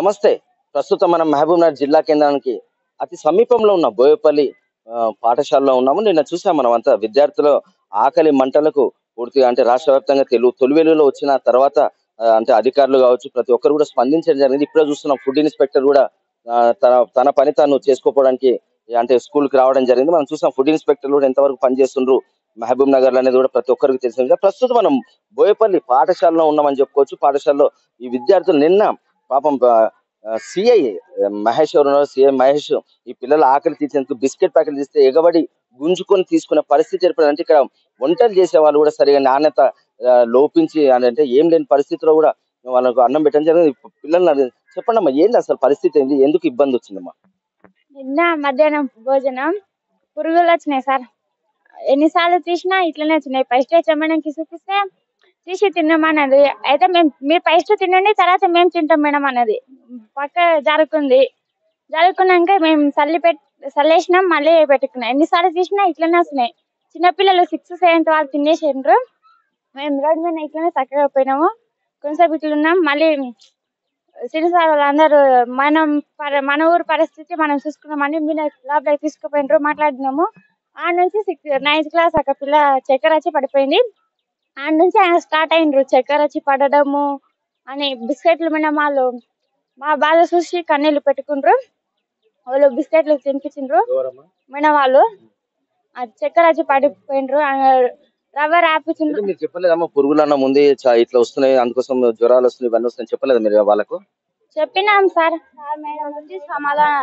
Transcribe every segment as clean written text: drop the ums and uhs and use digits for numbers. నమస్తే ప్రస్తుతం మనం మహబూబ్నగర్ జిల్లా కేంద్రానికి అతి సమీపంలో ఉన్న బోయపల్లి పాఠశాలలో ఉన్నాము. నిన్న చూసాం మనమంతా విద్యార్థులు ఆకలి మంటలకు పూర్తిగా అంటే రాష్ట్రవ్యాప్తంగా తొలివేలులో వచ్చిన తర్వాత అంటే అధికారులు కావచ్చు ప్రతి ఒక్కరు కూడా స్పందించడం జరిగింది. ఇప్పుడు చూస్తున్నాం ఫుడ్ ఇన్స్పెక్టర్ కూడా తన పని తాను చేసుకోవడానికి అంటే స్కూల్కి రావడం జరిగింది. మనం చూసాం ఫుడ్ ఇన్స్పెక్టర్లు కూడా ఎంతవరకు పనిచేస్తుండ్రు మహబూబ్ నగర్ అనేది కూడా ప్రతి ఒక్కరికి తెలిసిన విధంగా ప్రస్తుతం మనం బోయపల్లి పాఠశాలలో ఉన్నామని చెప్పుకోవచ్చు. పాఠశాలలో ఈ విద్యార్థులు నిన్న పాపం సిఐ మహేష్ ఈ పిల్లల ఆకలి తీర్చేందుకు బిస్కెట్ ప్యాకెట్లు తీస్తే ఎగబడి గుంజుకొని తీసుకునే పరిస్థితి ఏర్పడిందంటే ఇక్కడ వంటలు చేసే వాళ్ళు కూడా సరిగా నాణ్యత లోపించి అంటే ఏం లేని పరిస్థితిలో కూడా వాళ్ళకు అన్నం పెట్టడం జరిగింది. పిల్లలు చెప్పండి అమ్మా, ఏంది అసలు పరిస్థితి, ఏంది, ఎందుకు ఇబ్బంది వచ్చిందమ్మా? నిన్న మధ్యాహ్నం భోజనం పురుగులు వచ్చినాయి సార్. ఎన్నిసార్లు తీసినా ఇట్లనే వచ్చినాయి. ఫస్ట్ చమ్మడానికి చూపిస్తే తీసి తిన్నామన్నది. అయితే మేము మీరు ఫస్ట్ తినండి తర్వాత మేము తింటాం మేడం అన్నది. పక్క జరుకున్నాక మేము చల్లేసినాం, మళ్ళీ పెట్టుకున్నాం. ఎన్నిసార్లు తీసినా ఇట్లనే వస్తున్నాయి. చిన్నపిల్లలు 6-7 వాళ్ళు తినేసిండ్రు. మేము రోడ్డు మీద ఇట్లనే చక్కగా పోయినాము. కొంచెంసేపు ఇట్లున్నాం. మళ్ళీ సిరిసార్ వాళ్ళందరూ మన ఊరు పరిస్థితి మనం చూసుకున్నామని మీరు లోపలికి తీసుకుపోయినారు, మాట్లాడినాము. ఆ నుంచి 9th క్లాస్ ఒక పిల్ల చక్కెర వచ్చి పడిపోయింది. ఆ నుంచి ఆయన స్టార్ట్ అయినరు చక్కెర వచ్చి పడడము అని. బిస్కెట్లు మీద వాళ్ళు మా బాధ చూసి కన్నీళ్ళు పెట్టుకుండ్రు. వాళ్ళు బిస్కెట్లు తినిపించిండ్రు మీద వాళ్ళు చక్కెర వచ్చి పడిపోయినరు. రవ్వ రాపించిండ్రు. మీరు చెప్పలేదమ్మా పురుగులు అన్నం ఉంది ఇట్లా వస్తున్నాయి, అందుకోసం జ్వరాలు వస్తున్నాయి, ఇవన్నీ వస్తున్నాయి చెప్పలేదు మీరు వాళ్ళకు? చెప్పినాం సార్. సమాధానం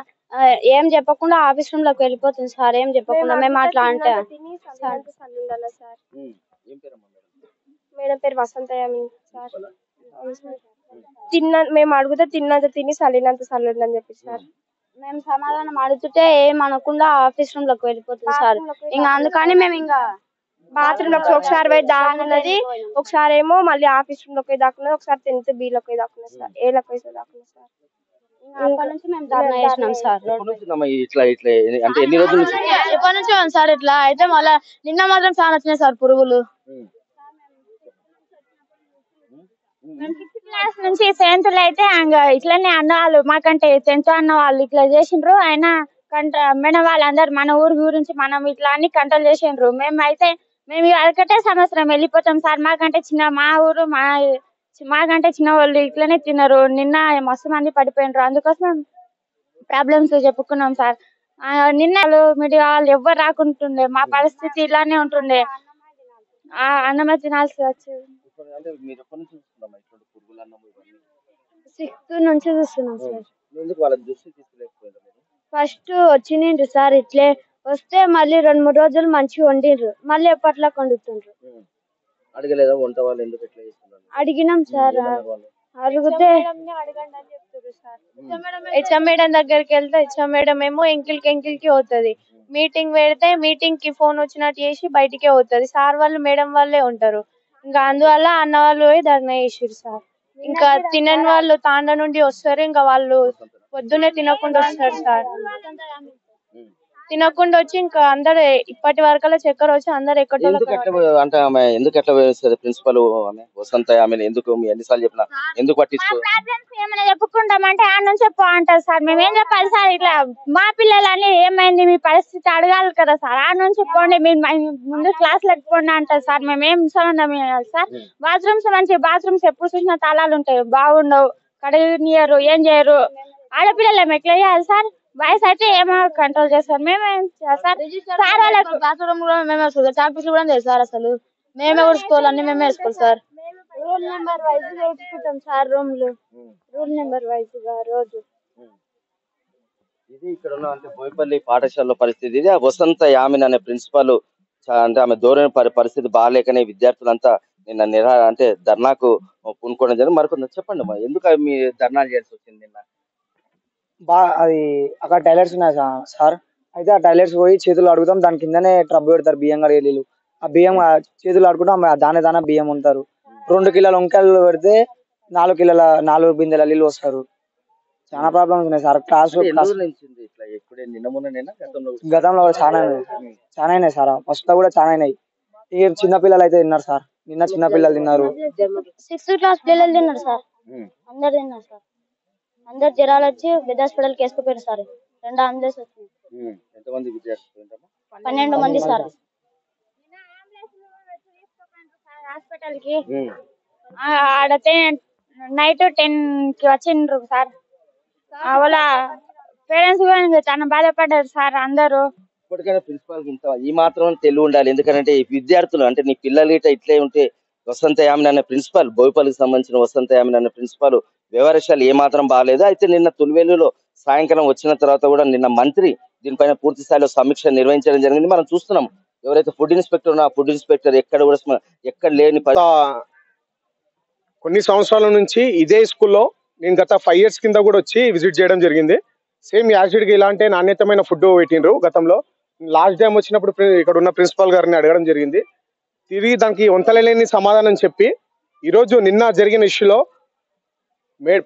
ఏం చెప్పకుండా ఆఫీస్ రూమ్ లోకి వెళ్ళిపోతుంది సార్. ఏం చెప్పకుండా మేము అట్లా అంటే మేడం పేరు వసంతయాని సార్. మేము అడుగుతే తిన్నంత తిని చల్లినంత చల్లని చెప్పి సార్. మేము సమాధానం అడుగుతుంటే ఏం అనకుండా ఆఫీస్ రూమ్ లోకి వెళ్ళిపోతుంది సార్. ఇంకా అందుకని మేము ఇంకా బాత్రూమ్ లోకి ఒకసారి పోయి దాకున్నది, ఒకసారి ఏమో మళ్ళీ ఆఫీస్ రూమ్ లోకి దాక్కున్నది, ఒకసారి తింటే బి లోకి దాక్కున్నది సార్, ఏ లోకి దాక్కున్నది సార్. ఎప్పటి నుంచి సార్ ఇట్లా అయితే మళ్ళా నిన్న మాత్రం చాలా వచ్చినాయి సార్ పురుగులు. క్లాస్ నుంచి 7th లో అయితే ఇట్లానే అన్నవాళ్ళు మాకంటే 10th అన్న వాళ్ళు ఇట్లా చేసిండ్రు. ఆయన మేడం వాళ్ళందరు మన ఊరు గురించి మనం ఇట్లా అన్ని కంట్రోల్ చేసిండ్రు. మేమైతే మేము ఒకటే సంవత్సరం వెళ్ళిపోతాం సార్. మాకంటే చిన్న మా ఊరు మాకంటే చిన్న వాళ్ళు ఇట్లనే తిన్నారు. నిన్న మస్తు మంది పడిపోయినారు. అందుకోసం ప్రాబ్లమ్స్ చెప్పుకున్నాం సార్. నిన్న మీడియా వాళ్ళు ఎవ్వరు రాకుంటుండే. మా పరిస్థితి ఇలానే ఉంటుండే. అన్నమే తినాల్సి వచ్చింది. 6th నుంచి చూస్తున్నాం సార్. ఫస్ట్ వచ్చిండ్రు సార్ ఇట్లే వస్తే, మళ్ళీ 2-3 రోజులు మంచిగా వండిండ్రు, మళ్ళీ ఎప్పట్లా వండుతుండ్రు. అడిగినాం సార్. అడిగితే హెచ్ఎం మేడం దగ్గరికి వెళ్తే హెచ్ఎం మేడం ఏమో ఎంకిల్కి అవుతుంది. మీటింగ్ పెడితే మీటింగ్ కి ఫోన్ వచ్చినట్టు చేసి బయటికే అవుతుంది. సార్ వాళ్ళు మేడం వాళ్ళే ఉంటారు. ఇంకా అందువల్ల అన్న వాళ్ళు పోయి ధర్నా చేసారు సార్. ఇంకా తినని వాళ్ళు తాండ నుండి వస్తారు. ఇంకా వాళ్ళు పొద్దునే తినకుండా వస్తారు సార్. తినకుండా వచ్చి ఇంకా అందరు ఇప్పటి వరకు చక్కెర వచ్చి అందరు ప్రిన్సిపల్ చెప్పుకుంటామంటే ఆ నుంచే పోంటారు సార్. మేమేం చెప్పాలి సార్, ఇట్లా మా పిల్లలని ఏమైంది మీ పరిస్థితి అడగాలి కదా సార్. ఆ నుంచి పోండి మీరు ముందు క్లాస్ లెక్క పోండి అంటారు సార్. మేమేం సంబంధం సార్. బాత్రూమ్స్ మంచి బాత్రూమ్స్ ఎప్పుడు చూసినా తాళాలు ఉంటాయి, బాగుండవు, కడగనియరు, ఏం చేయరు. ఆడపిల్లలు ఏమి ఎట్లా చేయాలి సార్? బాయ్స్ అయితే ఏమో కంట్రోల్ చేస్తారు. మేమేం సార్ బాత్రూమ్ కూడా మేమే వేసుకోవాలి, చాపీసులు కూడా లేదు సార్. అసలు మేమే ఊడ్చుకోవాలి, అన్ని మేమే వేసుకోవాలి సార్. రూల్ నెంబర్ వైజ్ వేసుకుంటాం సార్. రూమ్లు రూల్ నెంబర్ వైజ్ గా రోజు ఇది ఇక్కడ ఉన్న అంటే బోయపల్లి పాఠశాలలో పరిస్థితి ఇది. వసంతయామిన్ అనే ప్రిన్సిపాల్ అంటే ఆమె ధోరణి పరిస్థితి బాగాలేకనే విద్యార్థులంతా నిన్న ధర్నాకు పూనుకోవడం జరిగింది. మరికొంత చెప్పండి అమ్మా, ఎందుకు మీ ధర్నా చేయాల్సి వచ్చింది? నిన్న అది అక్కడ టైలర్స్ ఉన్నాయి సార్. అయితే ఆ టైలర్స్ పోయి చేతులు అడుగుతాం, దాని కిందనే ట్రబ్ పెడతారు బియ్యం కడిగేళ్ళు. ఆ బియ్యం చేతులు అడుగుతాం, దాని బియ్యం ఉంటారు. 2 కిలోల వంకాయలు పెడితే 4 బిందెల నీళ్ళు వస్తారు. చాలా ప్రాబ్లమ్స్ ఉన్నాయి సార్. గతంలో చాలా అయినాయి సార్. ఫస్ట్ కూడా చాలా అయినాయి. ఇక చిన్నపిల్లలు అయితే తిన్నారు సార్. నిన్న చిన్నపిల్లలు తిన్నారు, 6th క్లాస్ పిల్లలు తిన్నారు సార్. अंदर जरा विद्या हास्पिटल के सर रेंडो आंबुलेंस पन्न मंदिर सर हास्पिटल की आड़ते नईट 10 की वचिंड्र सर वाला पेरेंट्स चाह बाधपड़ सर अंदर ఇప్పటికైనా ప్రిన్సిపాల్ కింద ఈ మాత్రం తెలుగు ఉండాలి ఎందుకంటే విద్యార్థులు అంటే నీ పిల్లలు ఇట్లే ఉంటే వసంతయామిని అనే ప్రిన్సిపాల్ బోయపల్లికి సంబంధించిన వసంతయామిని అనే ప్రిన్సిపాల్ వివరాలు ఏ మాత్రం బాలేదు అయితే నిన్న తుల్వేలులో సాయంకాలం వచ్చిన తర్వాత కూడా నిన్న మంత్రి దీనిపైన పూర్తి స్థాయిలో సమీక్ష నిర్వహించడం జరిగింది మనం చూస్తున్నాం ఎవరైతే ఫుడ్ ఇన్స్పెక్టర్ ఉన్నా ఫుడ్ ఇన్స్పెక్టర్ ఎక్కడ కూడా ఎక్కడ లేని కొన్ని సంవత్సరాల నుంచి ఇదే స్కూల్లో నేను గత 5 ఇయర్స్ కింద కూడా వచ్చి విజిట్ చేయడం జరిగింది సేమ్ యాసిడ్ కి ఇలాంటి నాణ్యతమైన ఫుడ్ పెట్టిండ్రు గతంలో లాస్ట్ టైం వచ్చినప్పుడు ఇక్కడ ఉన్న ప్రిన్సిపల్ గారిని అడగడం జరిగింది తిరిగి దానికి వంతలేని సమాధానం చెప్పి ఈ రోజు నిన్న జరిగిన ఇష్యూలో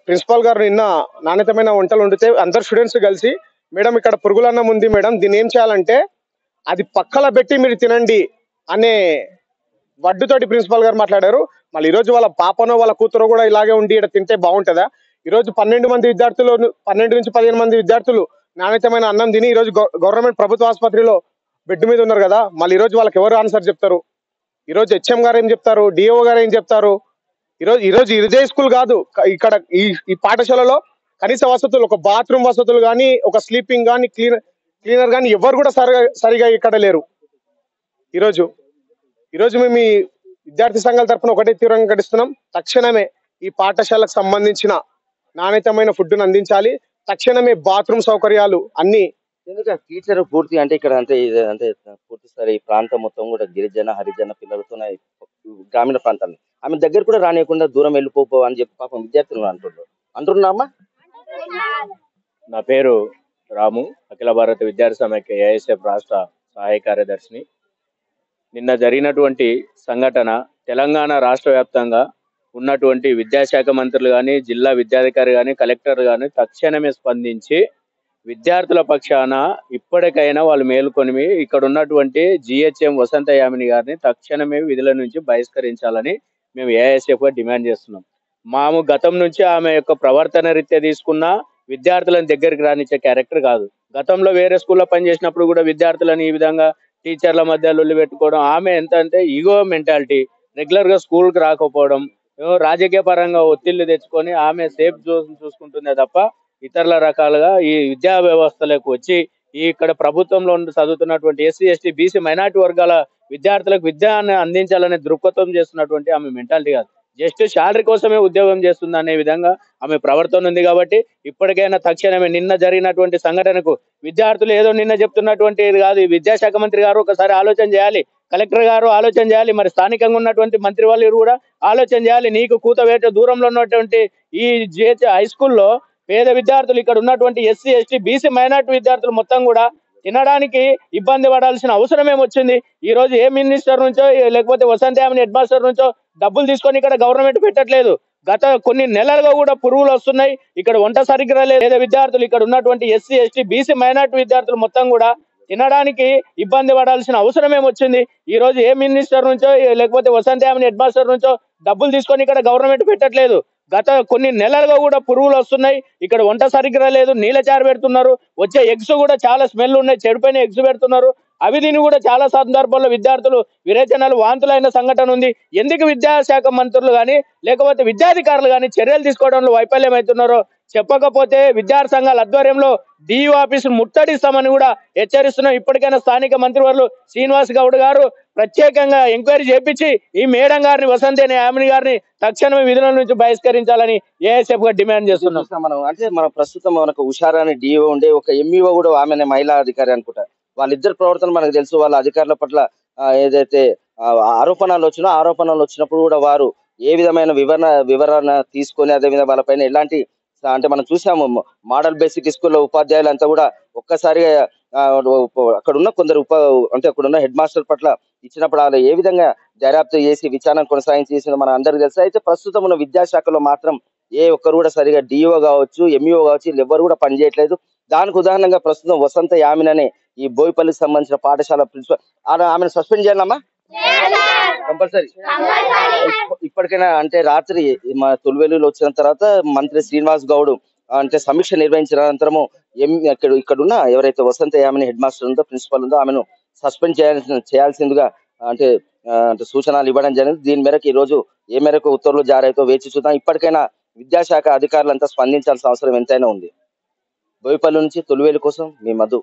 ప్రిన్సిపల్ గారు నిన్న నాణ్యతమైన వంటలు వండితే అందరు స్టూడెంట్స్ కలిసి మేడం ఇక్కడ పురుగులన్నం ఉంది మేడం దీని ఏం చేయాలంటే అది పక్కల పెట్టి మీరు తినండి అనే వడ్డుతోటి ప్రిన్సిపల్ గారు మాట్లాడారు మళ్ళీ ఈ రోజు వాళ్ళ పాపనో వాళ్ళ కూతురో కూడా ఇలాగే ఉండి ఇక్కడ తింటే బాగుంటదా ఈ రోజు 12 నుంచి 15 మంది విద్యార్థులు నాణ్యతమైన అన్నం తిని ఈ రోజు గవర్నమెంట్ ప్రభుత్వ ఆసుపత్రిలో బెడ్ మీద ఉన్నారు కదా మళ్ళీ ఈ రోజు వాళ్ళకి ఎవరు ఆన్సర్ చెప్తారు ఈ రోజు హెచ్ఎం గారు ఏం చెప్తారు డిఓ గారు ఏం చెప్తారు ఈ రోజు ఇదే స్కూల్ కాదు ఇక్కడ ఈ పాఠశాలలో కనీస వసతులు ఒక బాత్రూమ్ వసతులు గాని ఒక స్లీపింగ్ గాని క్లీనర్ గాని ఎవరు కూడా సరిగా ఇక్కడ లేరు ఈ రోజు మేము ఈ విద్యార్థి సంఘాల తరపున ఒకటే తీవ్రంగా కడిస్తున్నాం తక్షణమే ఈ పాఠశాలకు సంబంధించిన నాణ్యతమైన ఫుడ్ ను అందించాలి తక్షణమే బాత్రూమ్ సౌకర్యాలు అన్ని ఎందుకంటే టీచర్ పూర్తి అంటే ఇక్కడ అంటే పూర్తి సారి ఈ ప్రాంతం మొత్తం కూడా గిరిజన హరిజన పిల్లలతోనే గ్రామీణ ప్రాంతాలు ఆమె దగ్గర కూడా రానియకుండా దూరం వెళ్ళిపోపో అని చెప్పి పాపం విద్యార్థులు అంటున్నామా నా పేరు రాము అఖిల భారత విద్యార్థి సమైక్య ఏఎస్ఎఫ్ రాష్ట్ర సహాయ కార్యదర్శిని నిన్న జరిగినటువంటి సంఘటన తెలంగాణ రాష్ట్ర వ్యాప్తంగా ఉన్నటువంటి విద్యాశాఖ మంత్రులు కానీ జిల్లా విద్యాధికారి కానీ కలెక్టర్ కానీ తక్షణమే స్పందించి విద్యార్థుల పక్షాన ఇప్పటికైనా వాళ్ళు మేలుకొని ఇక్కడ ఉన్నటువంటి జిహెచ్ఎం వసంతయామిని గారిని తక్షణమే విధుల నుంచి బహిష్కరించాలని మేము ఏఎస్ఎఫ్గా డిమాండ్ చేస్తున్నాం మాము గతం నుంచి ఆమె యొక్క ప్రవర్తన రీత్యా తీసుకున్న విద్యార్థులను దగ్గరికి రానిచ్చే క్యారెక్టర్ కాదు గతంలో వేరే స్కూల్లో పనిచేసినప్పుడు కూడా విద్యార్థులను ఈ విధంగా టీచర్ల మధ్య లొల్లి పెట్టుకోవడం ఆమె ఎంత అంటే ఈగో మెంటాలిటీ రెగ్యులర్గా స్కూల్కి రాకపోవడం రాజకీయ పరంగా ఒత్తిళ్లు తెచ్చుకొని ఆమె సేఫ్ జోన్ చూసుకుంటుందే తప్ప ఇతరుల రకాలుగా ఈ విద్యా వ్యవస్థలకు వచ్చి ఈ ఇక్కడ ప్రభుత్వంలో చదువుతున్నటువంటి ఎస్సీ ఎస్టీ బీసీ మైనార్టీ వర్గాల విద్యార్థులకు విద్యను అందించాలనే దృక్పథం చేస్తున్నటువంటి ఆమె మెంటాలిటీ కాదు జస్ట్ శాలరీ కోసమే ఉద్యోగం చేస్తుంది అనే విధంగా ఆమె ప్రవర్తన ఉంది కాబట్టి ఇప్పటికైనా తక్షణమే నిన్న జరిగినటువంటి సంఘటనకు విద్యార్థులు ఏదో నిన్న చెప్తున్నటువంటి ఇది కాదు విద్యాశాఖ మంత్రి గారు ఒకసారి ఆలోచన చేయాలి కలెక్టర్ గారు ఆలోచన చేయాలి మరి స్థానికంగా ఉన్నటువంటి మంత్రి వాళ్ళు కూడా ఆలోచన చేయాలి నీకు కూతవేట దూరంలో ఉన్నటువంటి ఈ జిహెచ్ హై స్కూల్లో పేద విద్యార్థులు ఇక్కడ ఉన్నటువంటి ఎస్సీ ఎస్టీ బీసీ మైనార్టీ విద్యార్థులు మొత్తం కూడా తినడానికి ఇబ్బంది పడాల్సిన అవసరం ఏమొచ్చింది ఈ రోజు ఏ మినిస్టర్ నుంచో లేకపోతే వసంతయామిని హెడ్ మాస్టర్ నుంచో డబ్బులు తీసుకొని ఇక్కడ గవర్నమెంట్ పెట్టట్లేదు గత కొన్ని నెలలుగా కూడా పురుగులు వస్తున్నాయి ఇక్కడ వంట సరిగ్గా లేదు విద్యార్థులు ఇక్కడ ఉన్నటువంటి ఎస్సీ ఎస్టీ బీసీ మైనార్టీ విద్యార్థులు మొత్తం కూడా తినడానికి ఇబ్బంది పడాల్సిన అవసరం ఏమొచ్చింది ఈ రోజు ఏ మినిస్టర్ నుంచో లేకపోతే వసంతయామిని హెడ్ మాస్టర్ నుంచో డబ్బులు తీసుకొని ఇక్కడ గవర్నమెంట్ పెట్టట్లేదు గత కొన్ని నెలలుగా కూడా పురుగులు వస్తున్నాయి ఇక్కడ వంట సరిగ్గా లేదు నీళ్ళ చారు పెడుతున్నారు వచ్చే ఎగ్స్ కూడా చాలా స్మెల్ ఉన్నాయి చెడిపోయిన ఎగ్స్ పెడుతున్నారు అవి దీని కూడా చాలా సందర్భాల్లో విద్యార్థులు విరేచనాలు వాంతులైన సంఘటన ఉంది ఎందుకు విద్యాశాఖ మంత్రులు కానీ లేకపోతే విద్యాధికారులు కానీ చర్యలు తీసుకోవడంలో వైఫల్యం అవుతున్నారో చెప్పకపోతే విద్యార్థి సంఘాల ఆధ్వర్యంలో డియూ ఆఫీసు ముట్టడిస్తామని కూడా హెచ్చరిస్తున్నాం ఇప్పటికైనా స్థానిక మంత్రివర్లు శ్రీనివాస్ గౌడ్ గారు ప్రత్యేకంగా ఎంక్వైరీ చేపించి ఈ మేడం గారిని వసంతయామిని గారిని తక్షణమే విధుల నుంచి బహిష్కరించాలని ఏఎస్ఎఫ్ గా డిమాండ్ చేస్తున్నాం మనం అంటే మన ప్రస్తుతం మనకు హుషారాని డిఓ ఉండే ఒక ఎంఈఓ కూడా ఆమె మహిళా అధికారి అనుకుంటారు వాళ్ళిద్దరు ప్రవర్తన మనకు తెలుసు వాళ్ళ అధికారుల పట్ల ఏదైతే ఆరోపణలు వచ్చినప్పుడు కూడా వారు ఏ విధమైన వివరణ తీసుకొని అదేవిధంగా వాళ్ళపైన ఎలాంటి అంటే మనం చూసాము మోడల్ బేసిక్ స్కూల్లో ఉపాధ్యాయులు అంతా కూడా ఒక్కసారిగా అక్కడ ఉన్న కొందరు అంటే అక్కడ ఉన్న హెడ్ మాస్టర్ పట్ల ఇచ్చినప్పుడు వాళ్ళు ఏ విధంగా దర్యాప్తు చేసి విచారణ కొనసాగించేసిందో మన అందరికీ తెలుసు అయితే ప్రస్తుతం ఉన్న విద్యాశాఖలో మాత్రం ఏ ఒక్కరు కూడా సరిగా డిఓ కావచ్చు ఎంఈఓ కావచ్చు వీళ్ళు ఎవరు కూడా పనిచేయట్లేదు దానికి ఉదాహరణగా ప్రస్తుతం వసంతయామిని అనే ఈ బోయపల్లికి సంబంధించిన పాఠశాల ప్రిన్సిపల్ ఆమెను సస్పెండ్ చేయాలమ్మా కంపల్సరీ ఇప్పటికైనా అంటే రాత్రి మా తుల్వేలులో వచ్చిన తర్వాత మంత్రి శ్రీనివాస్ గౌడ్ అంటే సమీక్ష నిర్వహించిన అనంతరము ఇక్కడున్న ఎవరైతే వసంతయామిని హెడ్ మాస్టర్ ఉందో ప్రిన్సిపల్ ఉందో ఆమెను సస్పెండ్ చేయాల్సిందిగా అంటే అంటే సూచనలు ఇవ్వడం జరిగింది। దీని మేరకు ఈ రోజు ఏ మేరకు ఉత్తర్వులు జారీ అవుతో వేచి చూద్దాం। ఇప్పటికైనా విద్యాశాఖ అధికారులంతా స్పందించాల్సిన అవసరం ఎంతైనా ఉంది। బోయపల్లి నుంచి తొలివేలు కోసం మీ మధు।